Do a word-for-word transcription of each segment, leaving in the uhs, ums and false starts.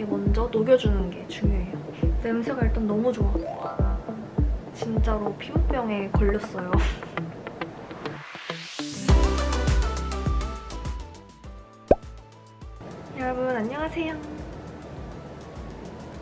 이렇게 먼저 녹여주는 게 중요해요. 냄새가 일단 너무 좋아. 진짜로 피부병에 걸렸어요. 여러분 안녕하세요.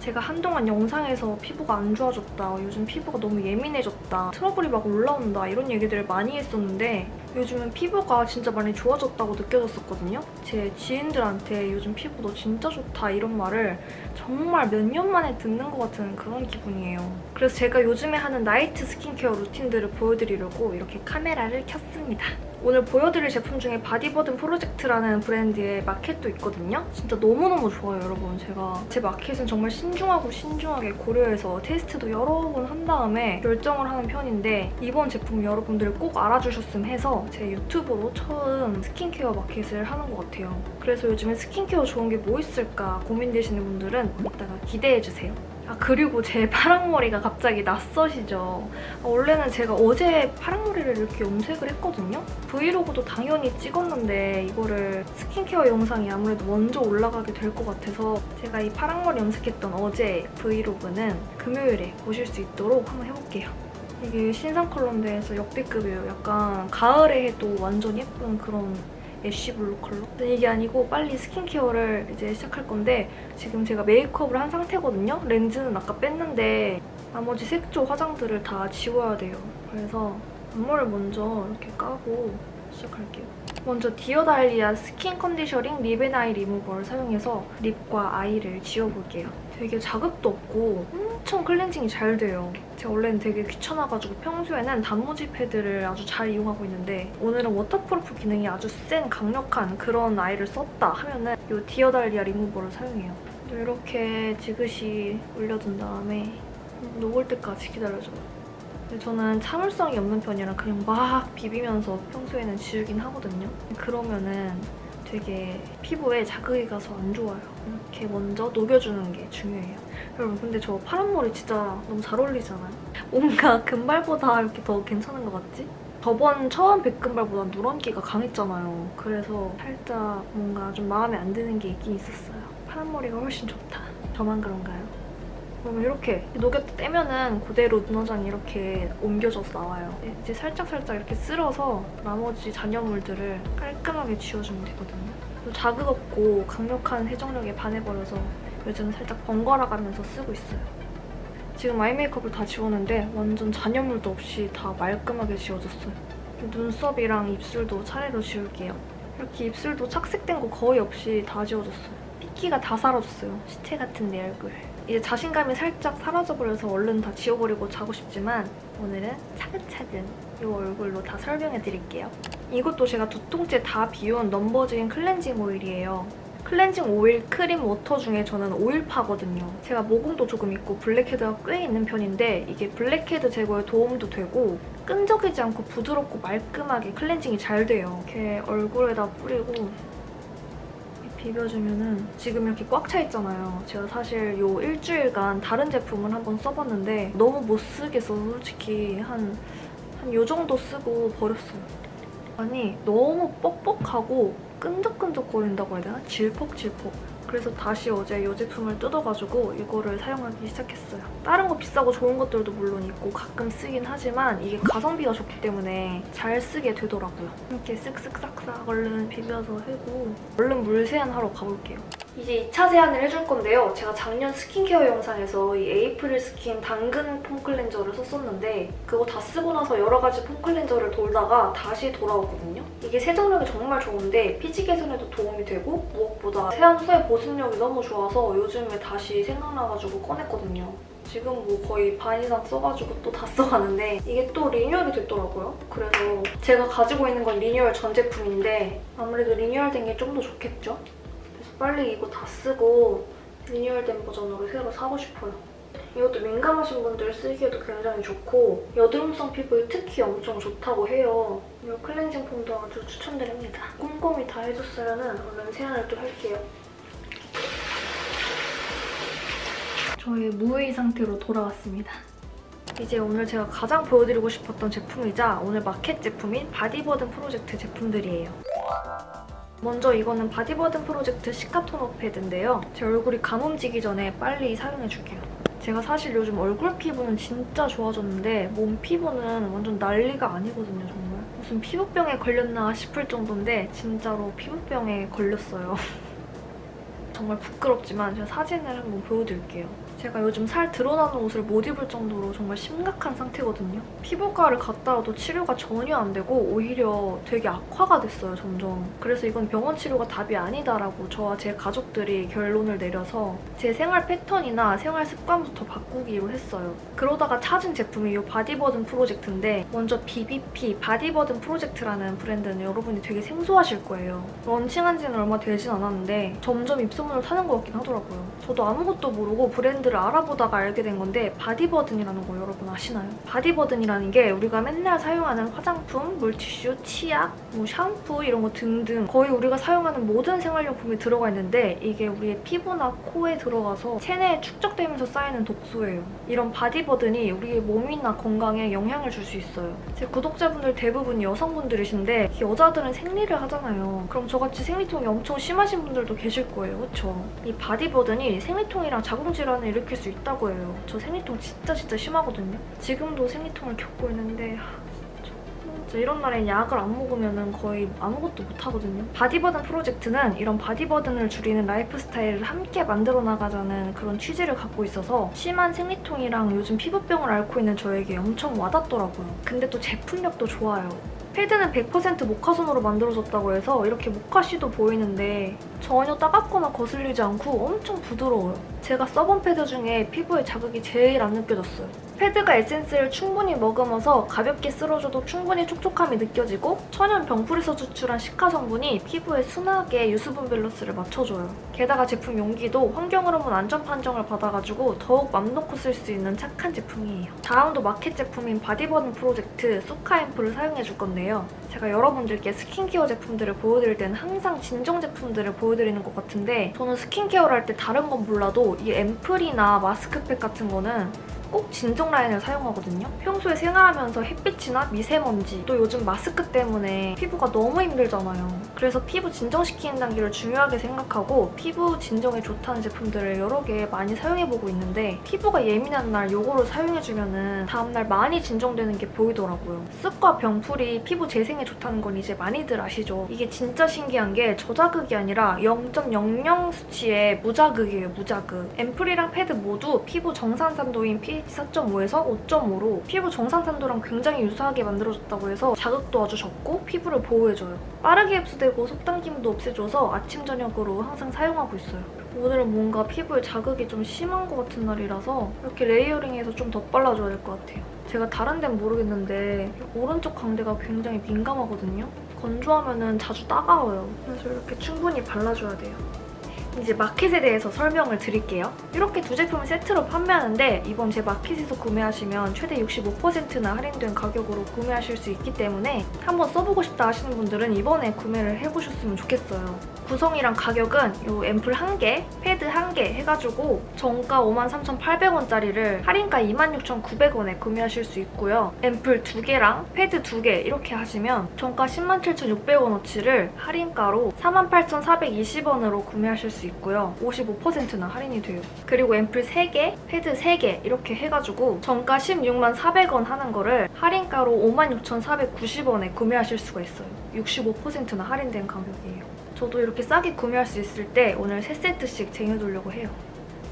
제가 한동안 영상에서 피부가 안 좋아졌다, 요즘 피부가 너무 예민해졌다, 트러블이 막 올라온다 이런 얘기들을 많이 했었는데 요즘은 피부가 진짜 많이 좋아졌다고 느껴졌었거든요. 제 지인들한테 요즘 피부 너 진짜 좋다 이런 말을 정말 몇 년 만에 듣는 것 같은 그런 기분이에요. 그래서 제가 요즘에 하는 나이트 스킨케어 루틴들을 보여드리려고 이렇게 카메라를 켰습니다. 오늘 보여드릴 제품 중에 바디버든 프로젝트라는 브랜드의 마켓도 있거든요. 진짜 너무너무 좋아요 여러분. 제가 제 마켓은 정말 신중하고 신중하게 고려해서 테스트도 여러 번 한 다음에 결정을 하는 편인데 이번 제품 여러분들이 꼭 알아주셨음 해서 제 유튜브로 처음 스킨케어 마켓을 하는 것 같아요. 그래서 요즘에 스킨케어 좋은 게 뭐 있을까 고민되시는 분들은 이따가 기대해주세요. 아 그리고 제 파랑머리가 갑자기 낯서시죠? 아, 원래는 제가 어제 파랑머리를 이렇게 염색을 했거든요? 브이로그도 당연히 찍었는데 이거를 스킨케어 영상이 아무래도 먼저 올라가게 될 것 같아서 제가 이 파랑머리 염색했던 어제 브이로그는 금요일에 보실 수 있도록 한번 해볼게요. 이게 신상 컬러인데서 역대급이에요. 약간 가을에 해도 완전 예쁜 그런 애쉬블루 컬러? 근데 이게 아니고 빨리 스킨케어를 이제 시작할 건데 지금 제가 메이크업을 한 상태거든요? 렌즈는 아까 뺐는데 나머지 색조 화장들을 다 지워야 돼요. 그래서 앞머리를 먼저 이렇게 까고 시작할게요. 먼저 디어 달리아 스킨 컨디셔링 립 앤 아이 리무버를 사용해서 립과 아이를 지워볼게요. 되게 자극도 없고 엄청 클렌징이 잘 돼요. 제가 원래는 되게 귀찮아가지고 평소에는 단무지 패드를 아주 잘 이용하고 있는데 오늘은 워터프루프 기능이 아주 센 강력한 그런 아이를 썼다 하면은 이 디어 달리아 리무버를 사용해요. 이렇게 지그시 올려둔 다음에 녹을 때까지 기다려줘요. 저는 참을성이 없는 편이라 그냥 막 비비면서 평소에는 지우긴 하거든요. 그러면은 되게 피부에 자극이 가서 안 좋아요. 이렇게 먼저 녹여주는 게 중요해요. 여러분 근데 저 파란 머리 진짜 너무 잘 어울리잖아요. 뭔가 금발보다 이렇게 더 괜찮은 것 같지? 저번 처음 백금발보다 누런기가 강했잖아요. 그래서 살짝 뭔가 좀 마음에 안 드는 게 있긴 있었어요. 파란 머리가 훨씬 좋다. 저만 그런가요? 그러면 이렇게 녹였다 떼면은 그대로 눈화장이 이렇게 옮겨져서 나와요. 이제 살짝살짝 이렇게 쓸어서 나머지 잔여물들을 깔끔하게 지워주면 되거든요. 자극 없고 강력한 세정력에 반해버려서 요즘 살짝 번갈아가면서 쓰고 있어요. 지금 아이 메이크업을 다 지웠는데 완전 잔여물도 없이 다 말끔하게 지워졌어요. 눈썹이랑 입술도 차례로 지울게요. 이렇게 입술도 착색된 거 거의 없이 다 지워졌어요. 핏기가 다 사라졌어요. 시체 같은 내 얼굴. 이제 자신감이 살짝 사라져버려서 얼른 다 지워버리고 자고 싶지만 오늘은 차근차근 이 얼굴로 다 설명해드릴게요. 이것도 제가 두 통째 다 비운 넘버즈인 클렌징 오일이에요. 클렌징 오일, 크림, 워터 중에 저는 오일파거든요. 제가 모공도 조금 있고 블랙헤드가 꽤 있는 편인데 이게 블랙헤드 제거에 도움도 되고 끈적이지 않고 부드럽고 말끔하게 클렌징이 잘 돼요. 이렇게 얼굴에다 뿌리고 비벼주면은 지금 이렇게 꽉 차있잖아요. 제가 사실 요 일주일간 다른 제품을 한번 써봤는데 너무 못쓰겠어. 솔직히 한 한 요 정도 쓰고 버렸어요. 아니 너무 뻑뻑하고 끈적끈적 거린다고 해야 되나? 질퍽질퍽. 그래서 다시 어제 이 제품을 뜯어가지고 이거를 사용하기 시작했어요. 다른 거 비싸고 좋은 것들도 물론 있고 가끔 쓰긴 하지만 이게 가성비가 좋기 때문에 잘 쓰게 되더라고요. 이렇게 쓱쓱싹싹 얼른 비벼서 해고 얼른 물 세안하러 가볼게요. 이제 이 차 세안을 해줄 건데요. 제가 작년 스킨케어 영상에서 이 에이프릴 스킨 당근 폼 클렌저를 썼었는데 그거 다 쓰고 나서 여러 가지 폼 클렌저를 돌다가 다시 돌아왔거든요. 이게 세정력이 정말 좋은데 피지 개선에도 도움이 되고 무엇보다 세안 후에 보습력이 너무 좋아서 요즘에 다시 생각나가지고 꺼냈거든요. 지금 뭐 거의 반 이상 써가지고 또 다 써가는데 이게 또 리뉴얼이 됐더라고요. 그래서 제가 가지고 있는 건 리뉴얼 전 제품인데 아무래도 리뉴얼 된 게 좀 더 좋겠죠? 빨리 이거 다 쓰고 리뉴얼된 버전으로 새로 사고 싶어요. 이것도 민감하신 분들 쓰기에도 굉장히 좋고 여드름성 피부에 특히 엄청 좋다고 해요. 이 클렌징 폼도 아주 추천드립니다. 꼼꼼히 다 해줬으면 얼른 세안을 또 할게요. 저의 무의 상태로 돌아왔습니다. 이제 오늘 제가 가장 보여드리고 싶었던 제품이자 오늘 마켓 제품인 바디버든 프로젝트 제품들이에요. 먼저 이거는 바디버든 프로젝트 시카 토너 패드인데요. 제 얼굴이 가뭄지기 전에 빨리 사용해줄게요. 제가 사실 요즘 얼굴 피부는 진짜 좋아졌는데 몸 피부는 완전 난리가 아니거든요, 정말. 무슨 피부병에 걸렸나 싶을 정도인데 진짜로 피부병에 걸렸어요. 정말 부끄럽지만 제가 사진을 한번 보여드릴게요. 제가 요즘 살 드러나는 옷을 못 입을 정도로 정말 심각한 상태거든요. 피부과를 갔다 와도 치료가 전혀 안 되고 오히려 되게 악화가 됐어요, 점점. 그래서 이건 병원 치료가 답이 아니다라고 저와 제 가족들이 결론을 내려서 제 생활 패턴이나 생활 습관부터 바꾸기로 했어요. 그러다가 찾은 제품이 이 바디버든 프로젝트인데 먼저 비비피, 바디버든 프로젝트라는 브랜드는 여러분이 되게 생소하실 거예요. 런칭한 지는 얼마 되진 않았는데 점점 입소문을 타는 것 같긴 하더라고요. 저도 아무것도 모르고 브랜드 알아보다가 알게 된 건데 바디버든이라는 거 여러분 아시나요? 바디버든이라는 게 우리가 맨날 사용하는 화장품, 물티슈, 치약, 뭐 샴푸 이런 거 등등 거의 우리가 사용하는 모든 생활용품이 들어가 있는데 이게 우리의 피부나 코에 들어가서 체내에 축적되면서 쌓이는 독소예요. 이런 바디버든이 우리의 몸이나 건강에 영향을 줄 수 있어요. 제 구독자분들 대부분 여성분들이신데 여자들은 생리를 하잖아요. 그럼 저같이 생리통이 엄청 심하신 분들도 계실 거예요, 그쵸? 이 바디버든이 생리통이랑 자궁질환을 일으킬 수 있다고 해요. 저 생리통 진짜 진짜 심하거든요. 지금도 생리통을 겪고 있는데 이런 날엔 약을 안 먹으면 거의 아무것도 못하거든요. 바디버든 프로젝트는 이런 바디버든을 줄이는 라이프스타일을 함께 만들어 나가자는 그런 취지를 갖고 있어서 심한 생리통이랑 요즘 피부병을 앓고 있는 저에게 엄청 와닿더라고요. 근데 또 제품력도 좋아요. 패드는 백 퍼센트 모카솜으로 만들어졌다고 해서 이렇게 모카씨도 보이는데 전혀 따갑거나 거슬리지 않고 엄청 부드러워요. 제가 써본 패드 중에 피부에 자극이 제일 안 느껴졌어요. 패드가 에센스를 충분히 머금어서 가볍게 쓸어줘도 충분히 촉촉함이 느껴지고 천연 병풀에서 추출한 시카 성분이 피부에 순하게 유수분 밸런스를 맞춰줘요. 게다가 제품 용기도 환경호르몬 안전 판정을 받아가지고 더욱 맘 놓고 쓸 수 있는 착한 제품이에요. 다음도 마켓 제품인 바디버든 프로젝트 쏘카앰플을 사용해줄 건데요. 제가 여러분들께 스킨케어 제품들을 보여드릴 때는 항상 진정 제품들을 보여드리는 것 같은데 저는 스킨케어를 할 때 다른 건 몰라도 이 앰플이나 마스크팩 같은 거는 꼭 진정 라인을 사용하거든요. 평소에 생활하면서 햇빛이나 미세먼지 또 요즘 마스크 때문에 피부가 너무 힘들잖아요. 그래서 피부 진정시키는 단계를 중요하게 생각하고 피부 진정에 좋다는 제품들을 여러 개 많이 사용해보고 있는데 피부가 예민한 날 요거를 사용해주면은 다음날 많이 진정되는 게 보이더라고요. 쑥과 병풀이 피부 재생에 좋다는 건 이제 많이들 아시죠? 이게 진짜 신기한 게 저자극이 아니라 영 점 영영 수치의 무자극이에요, 무자극. 앰플이랑 패드 모두 피부 정상산도인 피 사 점 오에서 오 점 오로 피부 정상산도랑 굉장히 유사하게 만들어졌다고 해서 자극도 아주 적고 피부를 보호해줘요. 빠르게 흡수되고 속당김도 없애줘서 아침, 저녁으로 항상 사용하고 있어요. 오늘은 뭔가 피부에 자극이 좀 심한 것 같은 날이라서 이렇게 레이어링해서 좀 덧발라줘야 될 것 같아요. 제가 다른 데는 모르겠는데 오른쪽 광대가 굉장히 민감하거든요. 건조하면은 자주 따가워요. 그래서 이렇게 충분히 발라줘야 돼요. 이제 마켓에 대해서 설명을 드릴게요. 이렇게 두 제품을 세트로 판매하는데 이번 제 마켓에서 구매하시면 최대 육십오 퍼센트나 할인된 가격으로 구매하실 수 있기 때문에 한번 써보고 싶다 하시는 분들은 이번에 구매를 해보셨으면 좋겠어요. 구성이랑 가격은 이 앰플 한 개, 패드 한 개 해가지고 정가 오만 삼천 팔백 원짜리를 할인가 이만 육천 구백 원에 구매하실 수 있고요. 앰플 두 개랑 패드 두 개 이렇게 하시면 정가 십만 칠천 육백 원어치를 할인가로 사만 팔천 사백 이십 원으로 구매하실 수 있어요. 있고요. 오십오 퍼센트나 할인이 돼요. 그리고 앰플 세 개, 패드 세 개 이렇게 해가지고 정가 십육만 사백 원 하는 거를 할인가로 오만 육천 사백 구십 원에 구매하실 수가 있어요. 육십오 퍼센트나 할인된 가격이에요. 저도 이렇게 싸게 구매할 수 있을 때 오늘 세 세트씩 쟁여두려고 해요.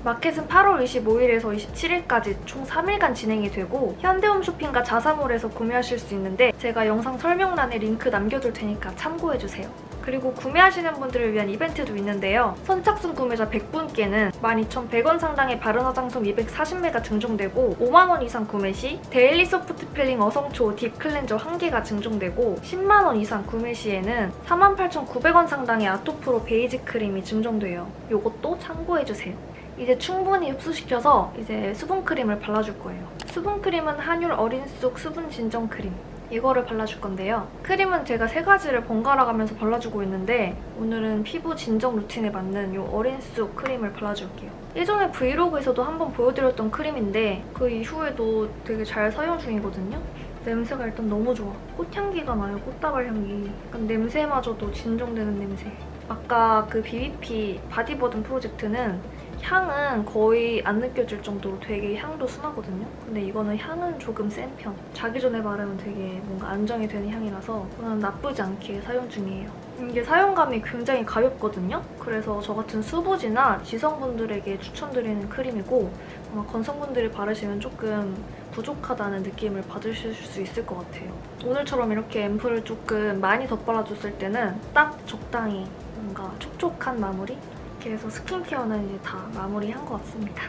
마켓은 팔월 이십오일에서 이십칠일까지 총 삼 일간 진행이 되고 현대홈 쇼핑과 자사몰에서 구매하실 수 있는데 제가 영상 설명란에 링크 남겨둘 테니까 참고해주세요. 그리고 구매하시는 분들을 위한 이벤트도 있는데요. 선착순 구매자 백 분께는 만 이천 백 원 상당의 바른화장솜 이백사십 밀리가 증정되고 오만 원 이상 구매 시 데일리 소프트 필링 어성초 딥 클렌저 한 개가 증정되고 십만 원 이상 구매 시에는 사만 팔천 구백 원 상당의 아토프로 베이지 크림이 증정돼요. 요것도 참고해주세요. 이제 충분히 흡수시켜서 이제 수분크림을 발라줄 거예요. 수분크림은 한율 어린 쑥 수분진정크림 이거를 발라줄 건데요. 크림은 제가 세 가지를 번갈아 가면서 발라주고 있는데 오늘은 피부 진정 루틴에 맞는 이 어린 쑥 크림을 발라줄게요. 예전에 브이로그에서도 한번 보여드렸던 크림인데 그 이후에도 되게 잘 사용 중이거든요. 냄새가 일단 너무 좋아. 꽃향기가 나요, 꽃다발 향기. 약간 냄새마저도 진정되는 냄새. 아까 그 비비피 바디버든 프로젝트는 향은 거의 안 느껴질 정도로 되게 향도 순하거든요? 근데 이거는 향은 조금 센 편. 자기 전에 바르면 되게 뭔가 안정이 되는 향이라서 저는 나쁘지 않게 사용 중이에요. 이게 사용감이 굉장히 가볍거든요? 그래서 저 같은 수부지나 지성분들에게 추천드리는 크림이고 아마 건성분들이 바르시면 조금 부족하다는 느낌을 받으실 수 있을 것 같아요. 오늘처럼 이렇게 앰플을 조금 많이 덧발라줬을 때는 딱 적당히 뭔가 촉촉한 마무리? 이렇게 해서 스킨케어는 이제 다 마무리한 것 같습니다.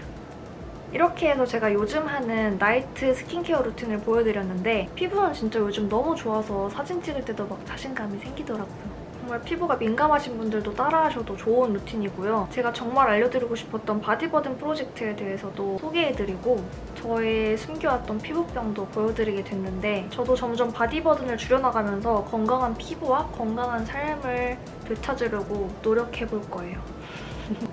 이렇게 해서 제가 요즘 하는 나이트 스킨케어 루틴을 보여드렸는데 피부는 진짜 요즘 너무 좋아서 사진 찍을 때도 막 자신감이 생기더라고요. 정말 피부가 민감하신 분들도 따라하셔도 좋은 루틴이고요. 제가 정말 알려드리고 싶었던 바디버든 프로젝트에 대해서도 소개해드리고 저의 숨겨왔던 피부병도 보여드리게 됐는데 저도 점점 바디버든을 줄여나가면서 건강한 피부와 건강한 삶을 되찾으려고 노력해볼 거예요.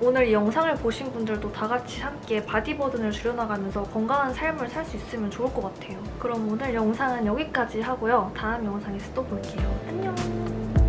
오늘 이 영상을 보신 분들도 다 같이 함께 바디버든을 줄여나가면서 건강한 삶을 살 수 있으면 좋을 것 같아요. 그럼 오늘 영상은 여기까지 하고요. 다음 영상에서 또 볼게요. 안녕!